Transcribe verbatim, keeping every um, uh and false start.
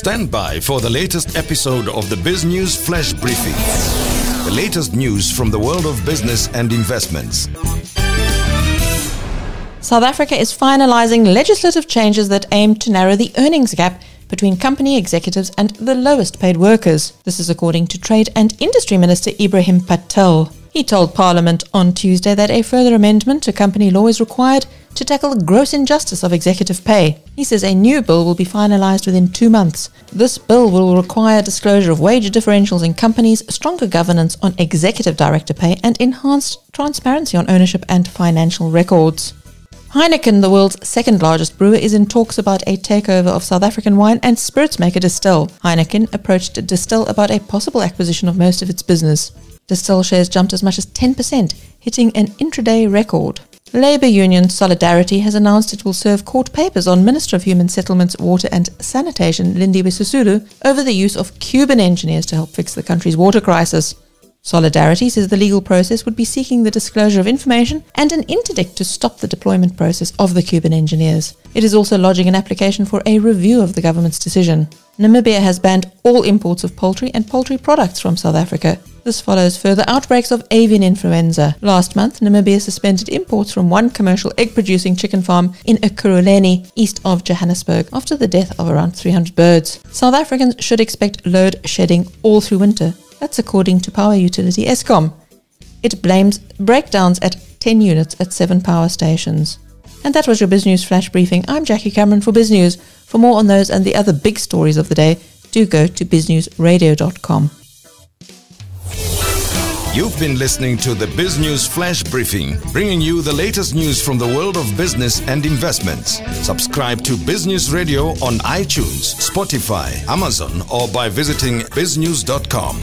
Stand by for the latest episode of the Biz News Flash Briefing. The latest news from the world of business and investments. South Africa is finalizing legislative changes that aim to narrow the earnings gap between company executives and the lowest paid workers. This is according to Trade and Industry Minister Ebrahim Patel. He told Parliament on Tuesday that a further amendment to company law is required to tackle the gross injustice of executive pay. He says a new bill will be finalized within two months. This bill will require disclosure of wage differentials in companies, stronger governance on executive director pay, and enhanced transparency on ownership and financial records. Heineken, the world's second-largest brewer, is in talks about a takeover of South African wine and spirits maker Distell. Heineken approached Distell about a possible acquisition of most of its business. Distell shares jumped as much as ten percent, hitting an intraday record. Labour union Solidarity has announced it will serve court papers on Minister of Human Settlements, Water and Sanitation Lindiwe Sisulu over the use of Cuban engineers to help fix the country's water crisis. Solidarity says the legal process would be seeking the disclosure of information and an interdict to stop the deployment process of the Cuban engineers. It is also lodging an application for a review of the government's decision. Namibia has banned all imports of poultry and poultry products from South Africa. This follows further outbreaks of avian influenza. Last month, Namibia suspended imports from one commercial egg-producing chicken farm in Ekurhuleni, east of Johannesburg, after the death of around three hundred birds. South Africans should expect load shedding all through winter. That's according to power utility Eskom. It blames breakdowns at ten units at seven power stations. And that was your Biz News Flash Briefing. I'm Jackie Cameron for Biz News. For more on those and the other big stories of the day, do go to biz news radio dot com. You've been listening to the Biz News Flash Briefing, bringing you the latest news from the world of business and investments. Subscribe to Biz News Radio on iTunes, Spotify, Amazon, or by visiting biz news dot com.